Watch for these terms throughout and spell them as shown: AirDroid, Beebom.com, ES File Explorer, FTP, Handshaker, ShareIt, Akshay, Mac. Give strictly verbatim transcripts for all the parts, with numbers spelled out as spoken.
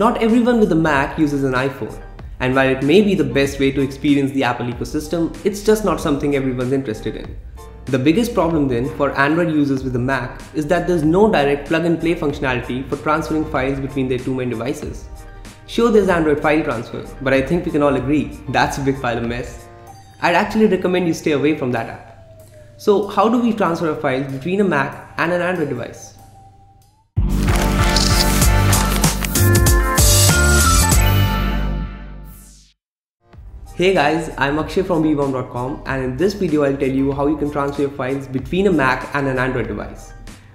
Not everyone with a Mac uses an iPhone, and while it may be the best way to experience the Apple ecosystem, it's just not something everyone's interested in. The biggest problem then for Android users with a Mac is that there's no direct plug-and-play functionality for transferring files between their two main devices. Sure, there's Android file transfer, but I think we can all agree that's a big file mess. I'd actually recommend you stay away from that app. So how do we transfer a file between a Mac and an Android device? Hey guys, I'm Akshay from Beebom dot com, and in this video I'll tell you how you can transfer your files between a Mac and an Android device.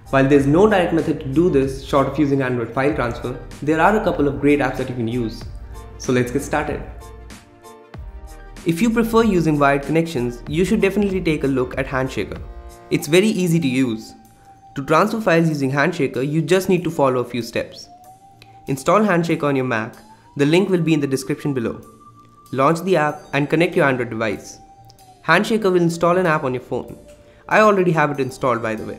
While there's no direct method to do this short of using Android file transfer, there are a couple of great apps that you can use. So let's get started. If you prefer using wired connections, you should definitely take a look at Handshaker. It's very easy to use. To transfer files using Handshaker, you just need to follow a few steps. Install Handshaker on your Mac. The link will be in the description below. Launch the app and connect your Android device. Handshaker will install an app on your phone. I already have it installed, by the way.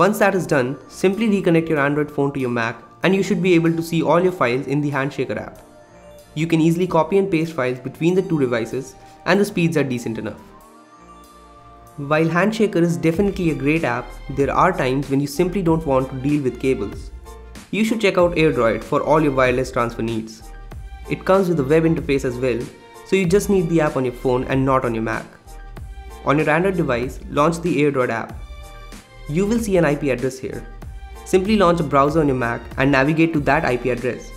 Once that is done, simply reconnect your Android phone to your Mac and you should be able to see all your files in the Handshaker app. You can easily copy and paste files between the two devices, and the speeds are decent enough. While Handshaker is definitely a great app, there are times when you simply don't want to deal with cables. You should check out AirDroid for all your wireless transfer needs. It comes with a web interface as well, so you just need the app on your phone and not on your Mac. On your Android device, launch the AirDroid app. You will see an I P address here. Simply launch a browser on your Mac and navigate to that I P address.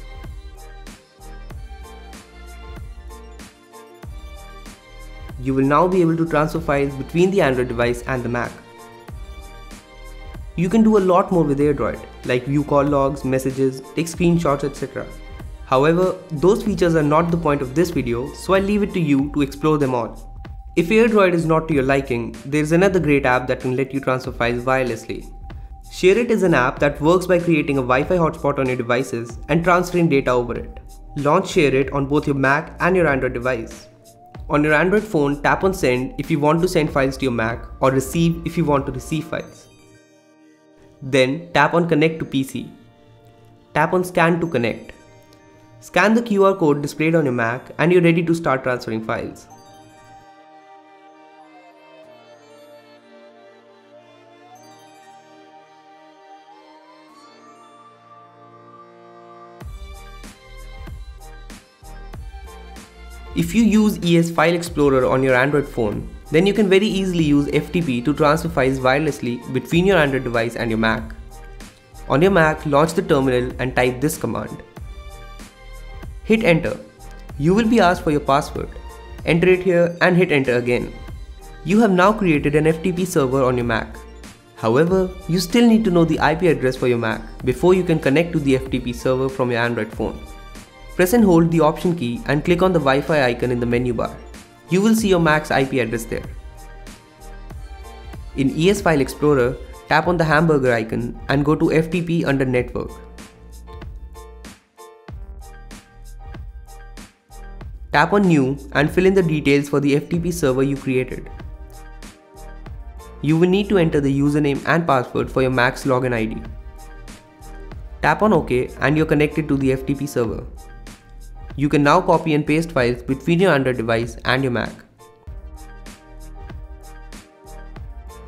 You will now be able to transfer files between the Android device and the Mac. You can do a lot more with AirDroid, like view call logs, messages, take screenshots, et cetera. However, those features are not the point of this video, so I'll leave it to you to explore them all. If AirDroid is not to your liking, there's another great app that can let you transfer files wirelessly. ShareIt is an app that works by creating a Wi-Fi hotspot on your devices and transferring data over it. Launch ShareIt on both your Mac and your Android device. On your Android phone, tap on Send if you want to send files to your Mac, or Receive if you want to receive files. Then tap on Connect to P C. Tap on Scan to connect. Scan the Q R code displayed on your Mac and you're ready to start transferring files. If you use E S File Explorer on your Android phone, then you can very easily use F T P to transfer files wirelessly between your Android device and your Mac. On your Mac, launch the terminal and type this command. Hit enter. You will be asked for your password. Enter it here and hit enter again. You have now created an F T P server on your Mac. However, you still need to know the I P address for your Mac before you can connect to the F T P server from your Android phone. Press and hold the option key and click on the Wi-Fi icon in the menu bar. You will see your Mac's I P address there. In E S File Explorer, tap on the hamburger icon and go to F T P under Network. Tap on New and fill in the details for the F T P server you created. You will need to enter the username and password for your Mac's login I D. Tap on OK and you're connected to the F T P server. You can now copy and paste files between your Android device and your Mac.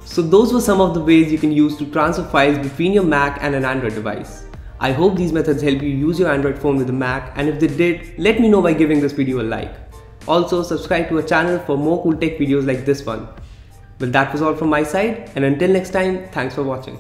So those were some of the ways you can use to transfer files between your Mac and an Android device. I hope these methods help you use your Android phone with a Mac, and if they did, let me know by giving this video a like. Also, subscribe to our channel for more cool tech videos like this one. Well, that was all from my side, and until next time, thanks for watching.